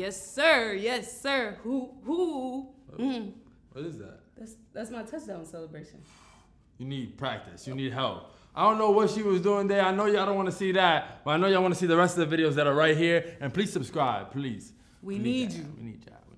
Yes, sir. Yes, sir. Who? Mm. What is that? That's my touchdown celebration. You need practice. You need help. I don't know what she was doing there. I know y'all don't want to see that, but I know y'all want to see the rest of the videos that are right here. And please subscribe, please. We need you. We need y'all.